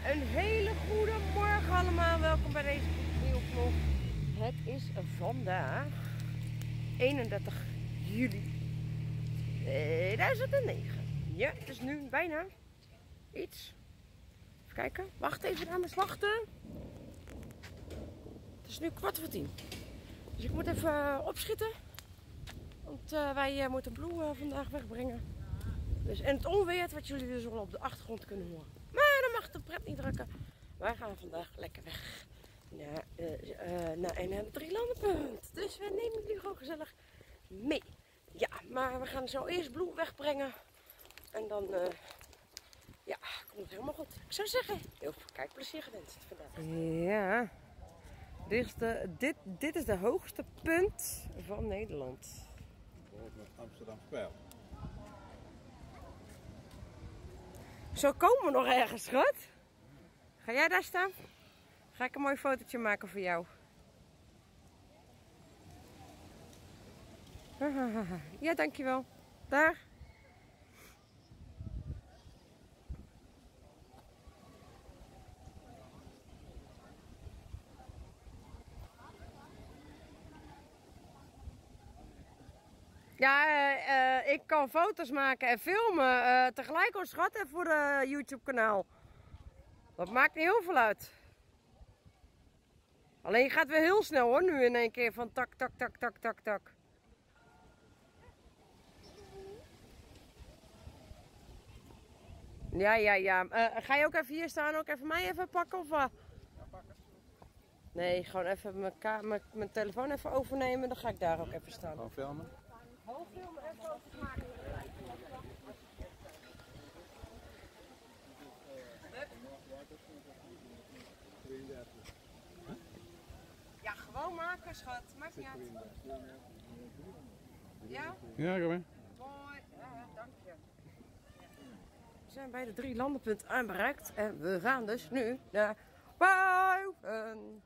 Ja, een hele goede morgen allemaal. Welkom bij deze nieuwe vlog. Het is vandaag 31 juli 2009. Ja, het is nu bijna iets. Even kijken. Wacht even, dames, wachten. Het is nu 9:45. Dus ik moet even opschieten. Want wij moeten Blue vandaag wegbrengen. Dus, en het onweer, wat jullie dus al op de achtergrond kunnen horen. Maar dan mag de pret niet drukken. Wij gaan vandaag lekker weg naar het Drielandenpunt. Dus we nemen jullie gewoon gezellig mee. Ja, maar we gaan zo eerst Blue wegbrengen. En dan ja, komt het helemaal goed. Ik zou zeggen, heel veel kijkplezier gewenst vandaag. Ja, dit is de hoogste punt van Nederland. Bijvoorbeeld met Amsterdam Pijl. Zo komen we nog ergens, schat. Ga jij daar staan? Ga ik een mooi fotootje maken voor jou. Ja, dankjewel. Daar. Ja, ik kan foto's maken en filmen tegelijk, hoor, schat, en voor de YouTube-kanaal. Dat maakt niet heel veel uit. Alleen je gaat weer heel snel, hoor, nu in één keer van tak, tak, tak, tak, tak, tak. Ja, ja, ja. Ga je ook even hier staan, ook even mij even pakken of wat? Ja, pakken. Nee, gewoon even mijn telefoon even overnemen, dan ga ik daar ook even staan. Gewoon filmen. Hoogfilm en foto's maken. Ja, gewoon maken, schat. Maakt niet uit. Ja? Ja, kom mee. Mooi. Ja, dank je. We zijn bij de Drielandenpunt aanbereikt. En we gaan dus nu naar Puiven.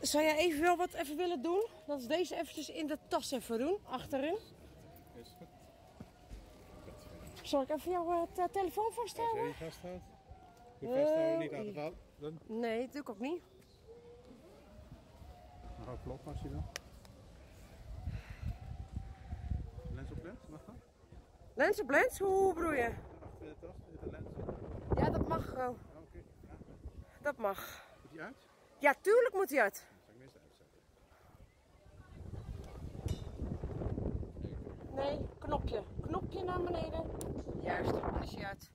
Zou jij even wel wat even willen doen? Dat is deze eventjes in de tas even doen, achterin. Zal ik even jouw telefoon vasthouden? Als jij vasthoudt. Je vasthouden niet aan de hand. Nee, doe ik ook niet. Dan ga ik kloppen als je wil. Lens op lens, mag dat? Lens op lens? Hoe bedoel je? Achter de tas, zit de lens op. Ja, dat mag gewoon. Oh, okay. Ja. Dat mag. Moet die uit? Ja, tuurlijk moet hij uit. Zal ik meestal uitzetten? Nee, knopje. Knopje naar beneden. Juist, dan is hij uit.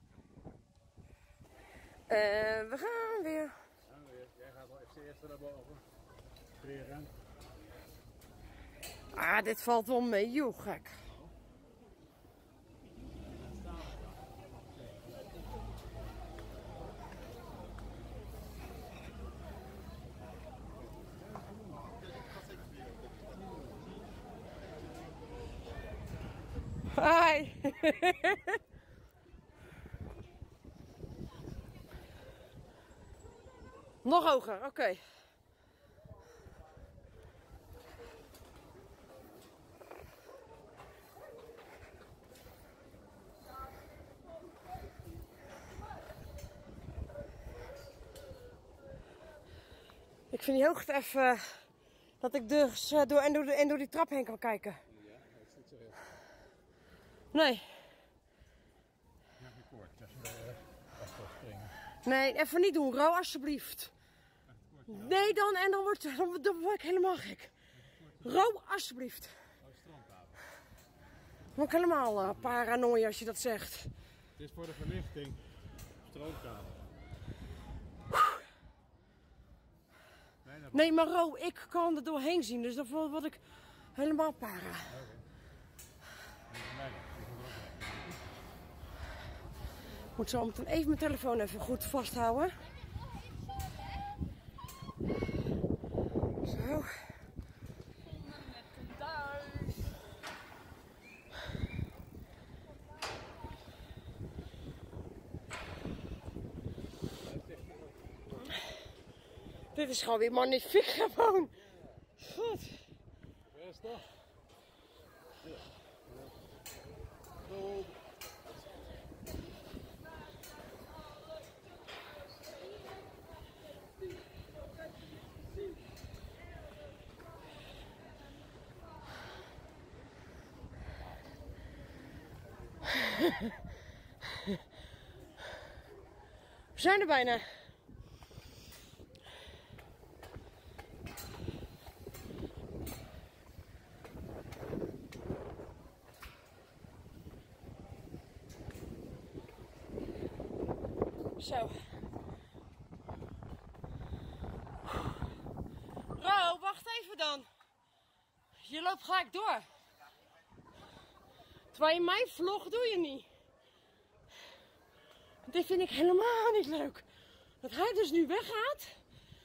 We gaan weer. Jij gaat wel even eerst naar boven. Creëren. Ah, dit valt wel mee, joh, gek. Hi! Nog hoger, oké. Okay. Ik vind die hoogte even dat ik dus door die trap heen kan kijken. Ja, dat is niet zo heel. Nee. Ja, die koord, als je echt wil springen. Nee, even niet doen, Ro, alsjeblieft. Nee, dan en dan word ik helemaal gek. Ro, alsjeblieft. Oh, strandtafel. Dan word ik helemaal paranoia als je dat zegt. Het is voor de verlichting. Strandtafel. Nee, maar Ro, ik kan er doorheen zien, dus dan word ik helemaal para. Okay. Ik moet zo meteen even mijn telefoon even goed vasthouden. Zo. Dit is gewoon weer magnifiek gewoon. Goed. Best toch? Ja. We zijn er bijna. Zo. Bro, wacht even dan. Je loopt gelijk door. Terwijl je mijn vlog doe je niet. Dit vind ik helemaal niet leuk. Dat hij dus nu weggaat.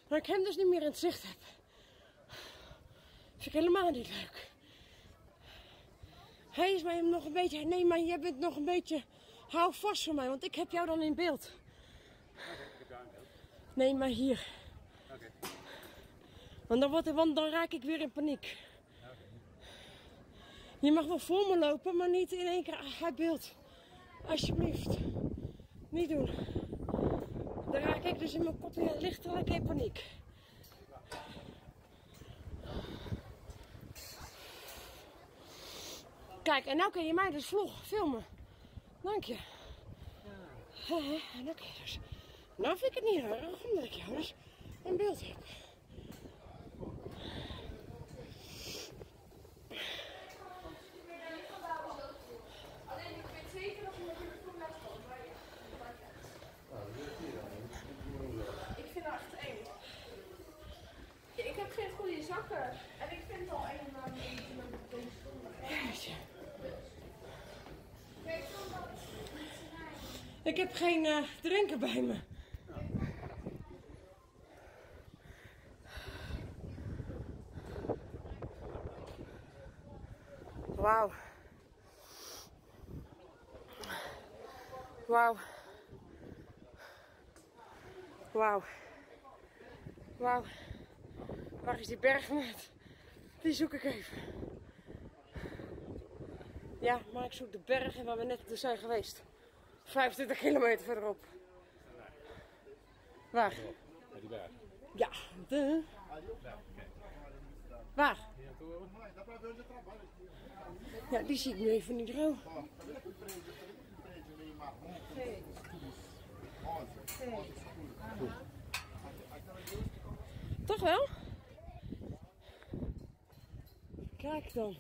Dat ik hem dus niet meer in het zicht heb. Dat vind ik helemaal niet leuk. Hij is mij nog een beetje... Nee, maar jij bent nog een beetje... Hou vast voor mij, want ik heb jou dan in beeld. Nee, maar hier. Okay. Want dan raak ik weer in paniek. Okay. Je mag wel voor me lopen, maar niet in één keer uit beeld. Alsjeblieft. Niet doen. Dan raak ik dus in mijn kop weer lichtelijk in paniek. Kijk, en nou kun je mij dus vlog filmen. Dank je. Ja. En dan kun je dus... Nou vind ik het niet erg, omdat ik jou dus in beeld heb. Alleen ik weet zeker dat je natuurlijk voor mij komt, maar ik vind het echt eng. Ja, ik heb geen goede zakken en ik vind het al eng om te doen. Ik heb geen drinken bij me. Wauw. Wauw. Wauw. Wauw. Waar is die bergmat? Die zoek ik even. Ja, maar ik zoek de bergen waar we net dus zijn geweest. 25 kilometer verderop. Waar? Bij die berg. Ja, de... Waar? Ja, die zie ik nu even niet droog. Toch wel? Kijk dan.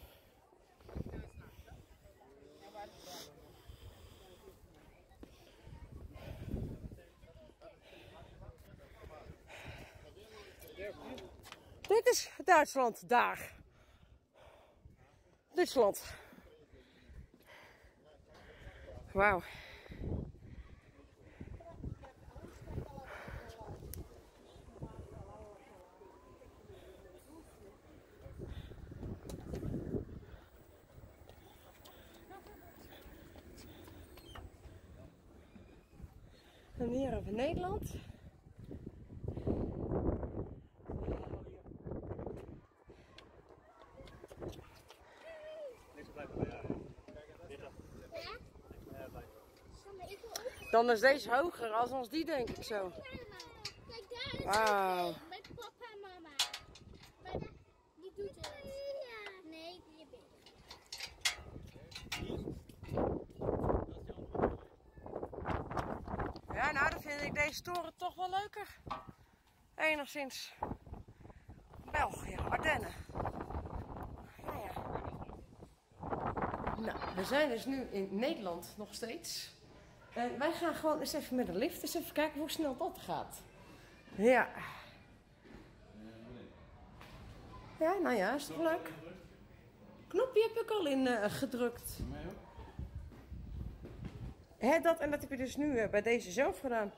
Dit is Duitsland, daar. Duitsland. Wauw. En hier over Nederland. Dan is deze hoger als ons die, denk ik zo. Kijk, daar is wow. Met papa en mama. Maar die doet het. Nee, die heb ik. Ja, nou dan vind ik deze toren toch wel leuker. Enigszins. België, Ardennen. Ja, ja. Nou, we zijn dus nu in Nederland nog steeds. En wij gaan gewoon eens even met de lift, eens even kijken hoe snel dat gaat. Ja. Ja, nou ja, is toch leuk? Knopje heb ik al in gedrukt. Hè, dat en dat heb je dus nu bij deze zelf gedaan.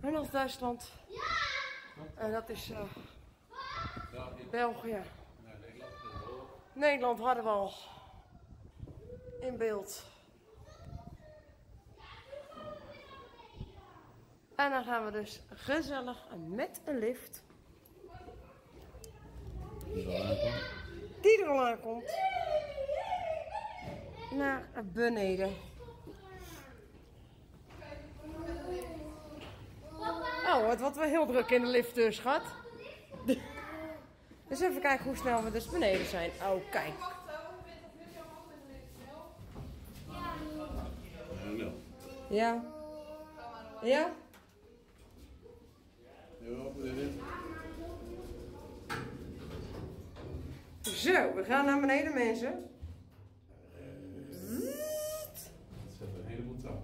En dat is Duitsland. En dat is België. Nederland hadden we al in beeld. En dan gaan we dus gezellig met een lift. Die er al aankomt. Naar beneden. Oh, het wordt wel heel druk in de lift dus, schat. Dus even kijken hoe snel we dus beneden zijn. Oh, kijk. Ja. Ja? Zo, we gaan naar beneden, mensen. Dat zet een heleboel trap.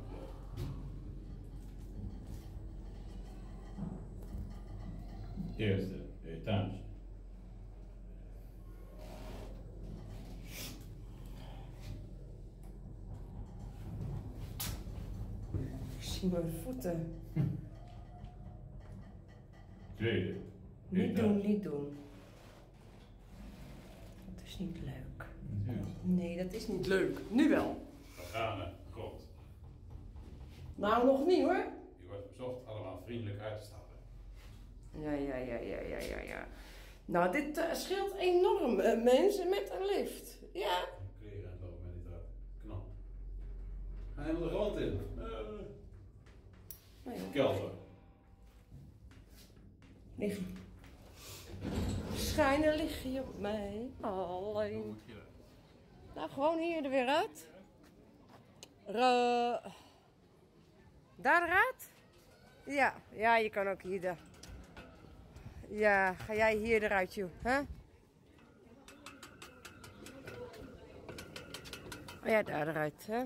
Eerste etage. Ik zie mijn voeten. Tweede. Niet doen, niet doen. Dat is niet leuk. Nee, dat is niet leuk. Nu wel. Vergane grond. Nou, nog niet hoor. Die wordt bezocht allemaal vriendelijk uit te stappen. Ja. Nou, dit scheelt enorm, mensen, met een lift. Ja. Kleren en lopen met die trap. Knap. Ga helemaal de grond in. Kelder. Liggen. Schijnen lig je op mij. Alleen. Nou, gewoon hier er weer uit. Daar eruit? Ja. Ja, je kan ook hier. Ja, ga jij hier eruit, joh. Hè? Ja, daar eruit, hè?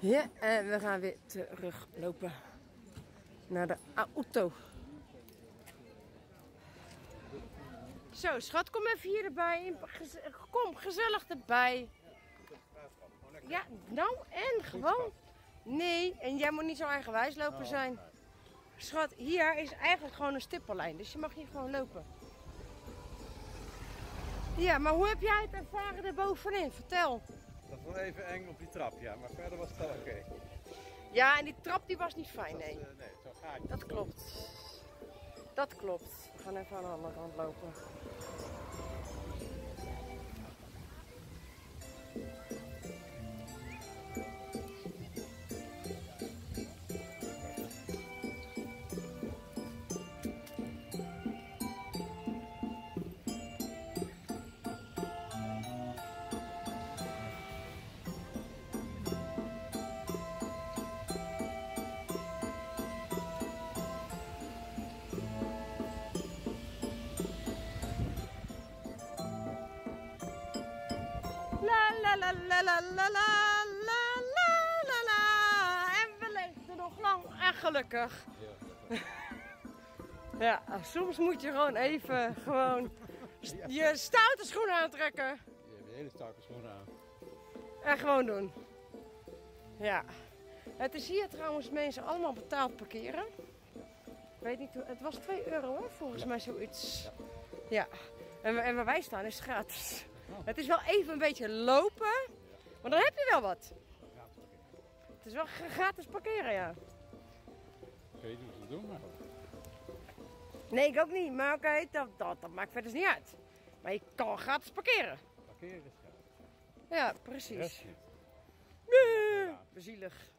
Ja, en we gaan weer teruglopen naar de auto. Zo, schat, kom even hier erbij. Kom gezellig erbij. Ja, nou en gewoon. Nee, en jij moet niet zo eigenwijs lopen zijn. Schat, hier is eigenlijk gewoon een stippellijn, dus je mag hier gewoon lopen. Ja, maar hoe heb jij het ervaren erbovenin? Vertel. Dat was even eng op die trap, ja, maar verder was het wel oké. Ja, en die trap die was niet fijn, nee. Nee, zo'n gaatje. Dat klopt. Dat klopt. We gaan even aan de andere kant lopen. La la la la la la la la la. En we leefden nog lang en gelukkig. Ja, soms moet je gewoon even je stoute schoenen aantrekken. Je hebt hele stoute schoenen aan. En gewoon doen. Ja. Het is hier trouwens, mensen, allemaal betaald parkeren. Ik weet niet, het was €2 hè, volgens mij zoiets. Ja. En waar wij staan is gratis. Het is wel even een beetje lopen, maar dan heb je wel wat. Het is wel gratis parkeren, ja. Ik weet niet wat we doen, maar... Nee, ik ook niet, maar oké, dat maakt verder niet uit. Maar je kan gratis parkeren. Parkeren is gratis. Ja, precies. Nee, bezielig.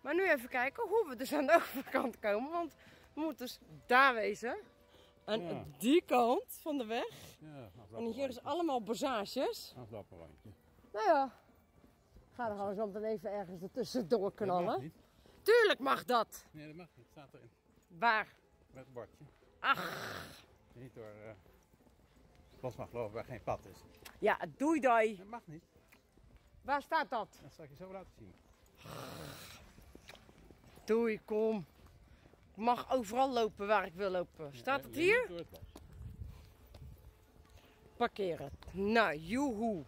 Maar nu even kijken hoe we dus aan de overkant komen, want we moeten dus daar wezen. Aan die kant van de weg. Ja, en hier is allemaal bossages. Aflappenwandje. Nou ja. Ga er gewoon zo meteen even ergens ertussen doorknallen. Dat mag niet. Tuurlijk mag dat. Nee, dat mag niet. Staat erin. Waar? Met het bordje. Ach. Niet door los mag geloven waar geen pad is. Ja, doei doei. Dat mag niet. Waar staat dat? Dat zal ik je zo laten zien. Ach. Doei, kom. Ik mag overal lopen waar ik wil lopen. Staat het hier? Parkeer het. Nou, joehoe.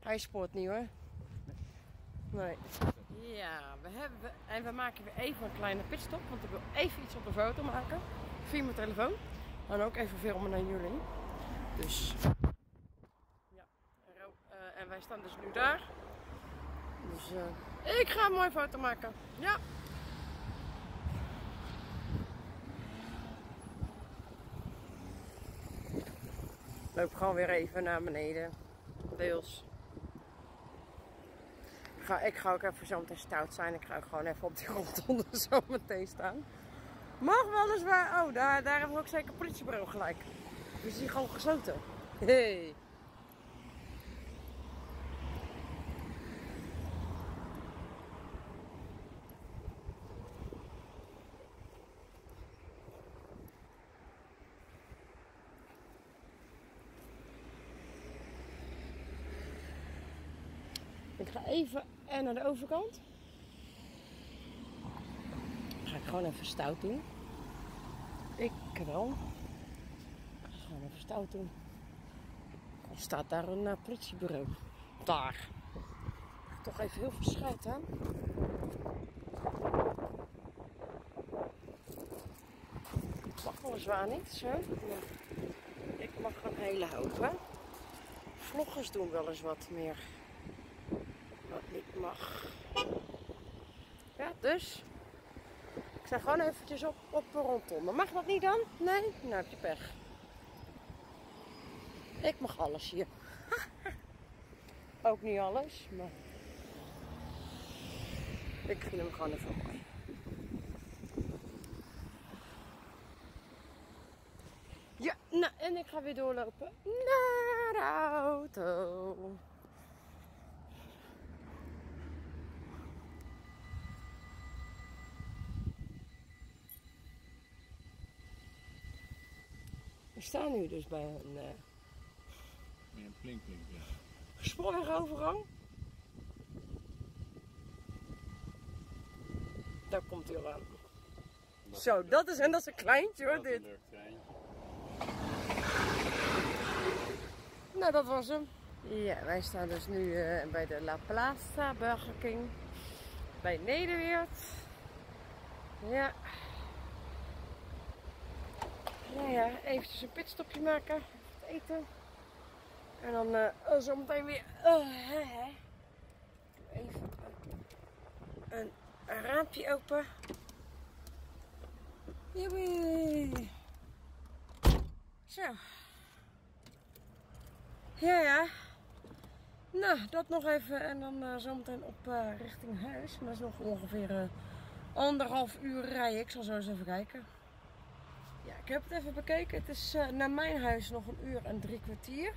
Hij spoort niet hoor. Nee. Ja, we maken weer even een kleine pitstop. Want ik wil even iets op de foto maken. Via mijn telefoon. En ook even filmen naar jullie. Dus. Ja. En wij staan dus nu daar. Dus ik ga een mooie foto maken. Ja. Loop gewoon weer even naar beneden. Deels. Ik ga ook even zo meteen stout zijn. Ik ga ook gewoon even op die grond onder zo meteen staan. Mag wel eens waar. Oh, daar hebben we ook zeker een politiebureau gelijk. Dus die gewoon gesloten. Hey. Ik ga even naar de overkant. Dan ga ik gewoon even stout doen. Ik wel. Ik ga gewoon even stout doen. Dan staat daar een politiebureau. Daar. Toch even heel veel schijt aan. Ik mag weliswaar niet, zo. Ik mag een hele hoop, hè. Vloggers doen wel eens wat meer. Wat niet mag. Ja, dus. Ik sta gewoon eventjes op de rondom. Maar mag dat niet dan? Nee? Nou heb je pech. Ik mag alles hier. Ook niet alles, maar... Ik vind hem gewoon even mooi. Ja, nou, en ik ga weer doorlopen naar de auto. We staan nu dus bij een plink-plink, ja. Spoorwegovergang. Daar komt hij al aan. Zo, dat is een kleintje hoor, dit. Een leuk kleintje. Nou, dat was hem. Ja, wij staan dus nu bij de La Plaza, Burger King. Bij Nederweert. Ja. Nou ja, eventjes een pitstopje maken, even eten. En dan zo meteen weer even een raampje open. Joepie. Zo. Ja, ja. Nou, dat nog even en dan zo meteen op richting huis. Maar dat is nog ongeveer 1,5 uur rijden. Ik zal zo eens even kijken. Ja, ik heb het even bekeken. Het is naar mijn huis nog 1 uur en 3 kwartier.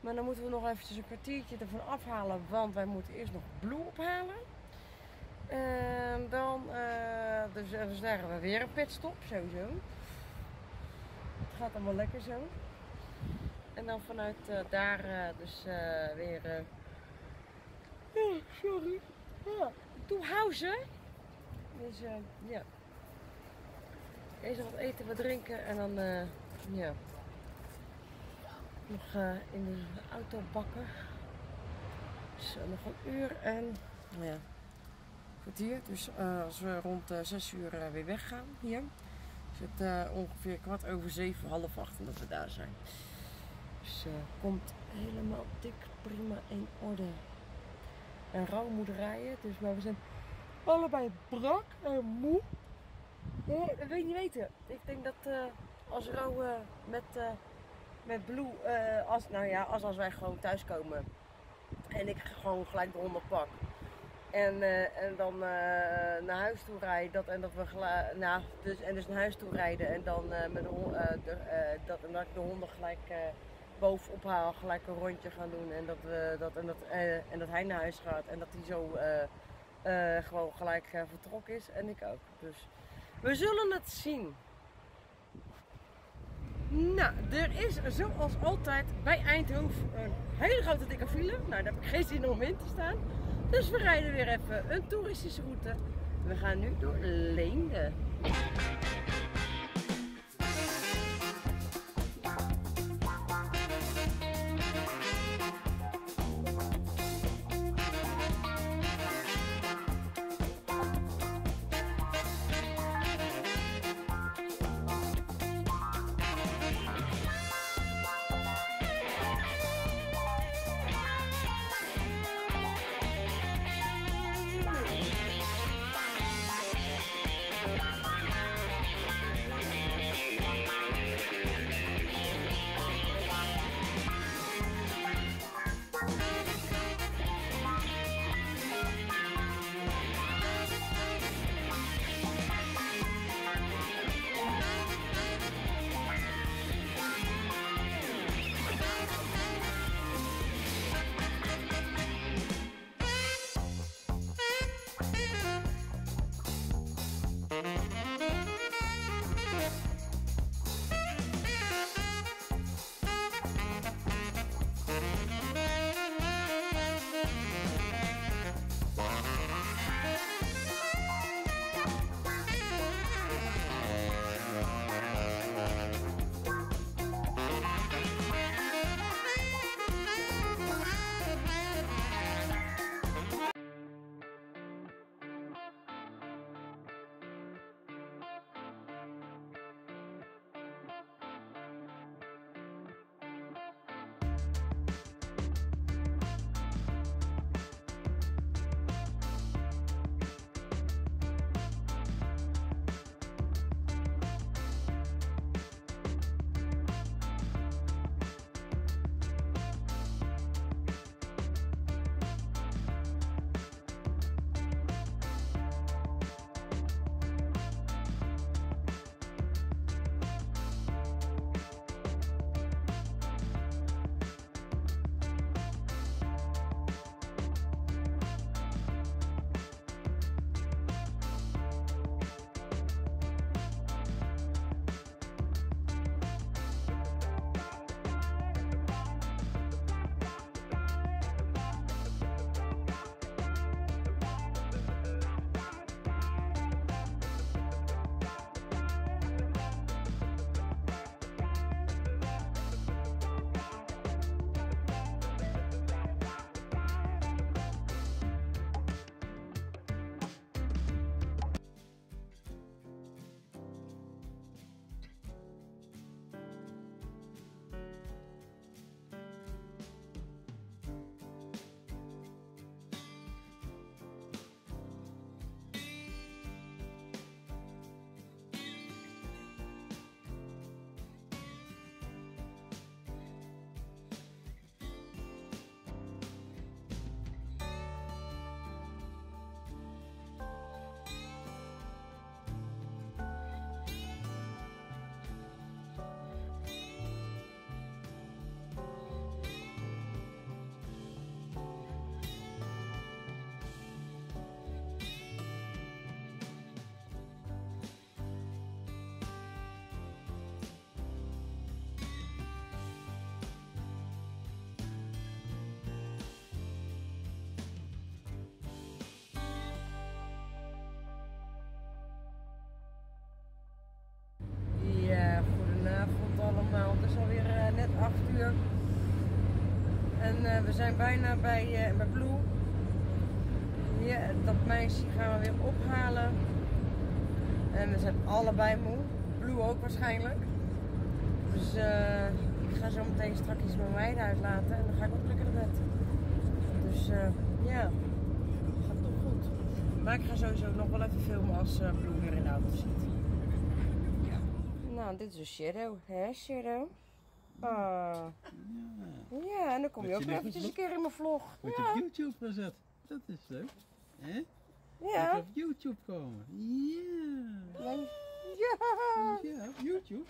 Maar dan moeten we nog eventjes een kwartiertje ervan afhalen. Want wij moeten eerst nog Blue ophalen. Dus daar hebben we weer een pitstop sowieso. Het gaat allemaal lekker zo. En dan vanuit daar weer... sorry. Ja, Toehuizen. Dus ja... Yeah. Eerst wat eten, wat drinken en dan ja, nog in de auto bakken. Dus nog 1 uur en 1 kwartier. Dus als we rond 6 uur weer weggaan hier, is het ongeveer 7:15, 7:30 dat we daar zijn. Dus komt helemaal dik prima in orde. En rouwmoederijen, dus maar we zijn allebei brak en moe. Ja, dat wil ik niet weten. Ik denk dat als Ro met Blue, als wij gewoon thuiskomen en ik gewoon gelijk de honden pak en dan naar huis toe rijden en dan dat ik de honden gelijk bovenop haal, gelijk een rondje gaan doen en dat hij naar huis gaat en dat hij zo gewoon gelijk vertrokken is en ik ook. Dus. We zullen het zien. Nou, er is zoals altijd bij Eindhoven een hele grote dikke file. Nou, daar heb ik geen zin om in te staan. Dus we rijden weer even een toeristische route. We gaan nu door Leende. En we zijn bijna bij Blue. Ja, dat meisje gaan we weer ophalen. En we zijn allebei moe. Blue ook waarschijnlijk. Dus ik ga zo meteen strakjes mijn meiden uitlaten. En dan ga ik ook lekker naar bed. Dus ja, dat gaat toch goed. Maar ik ga sowieso nog wel even filmen als Blue weer in de auto zit. Ja. Nou, dit is een Shadow. Hè, Shadow? Ja, en dan kom je ook nog eens een keer in mijn vlog. Wordt op YouTube gezet. Dat is leuk. Hè? Ja. Moet op YouTube komen. Ja. Yeah. Ja. Ja, op YouTube.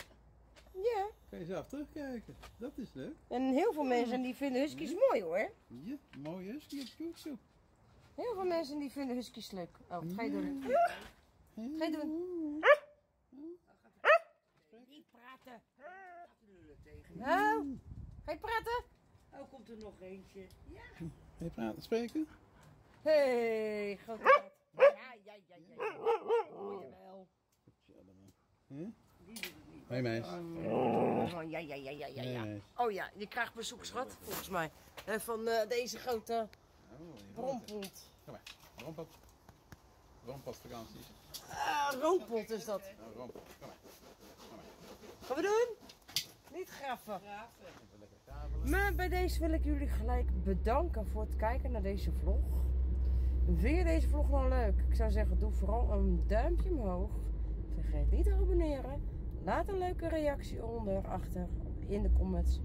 Ja. Kan je zelf terugkijken. Dat is leuk. En heel veel mensen die vinden huskies mooi hoor. Ja, mooie husky op YouTube. Heel veel mensen die vinden huskies leuk. Oh, ga je doen. Ga je doen. Niet praten. Nou, ga je praten? Oh, komt er nog eentje. Ja. Ga je praten, spreken? Hé, hey, grote kat. Ja. Oh, jawel. Huh? Hoi meis. Ja. Oh ja, je krijgt bezoek, schat, volgens mij. Van deze grote Roompot. Kom maar, Roompot. Roompot vakanties. Roompot is dat. Oh, Roompot, kom maar. Gaan we doen? Niet graffen. Maar bij deze wil ik jullie gelijk bedanken voor het kijken naar deze vlog. Vind je deze vlog nou leuk? Ik zou zeggen, doe vooral een duimpje omhoog. Vergeet niet te abonneren. Laat een leuke reactie onder, achter, in de comments.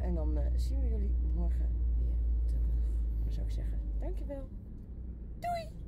En dan zien we jullie morgen weer terug. Dan zou ik zeggen, dankjewel. Doei!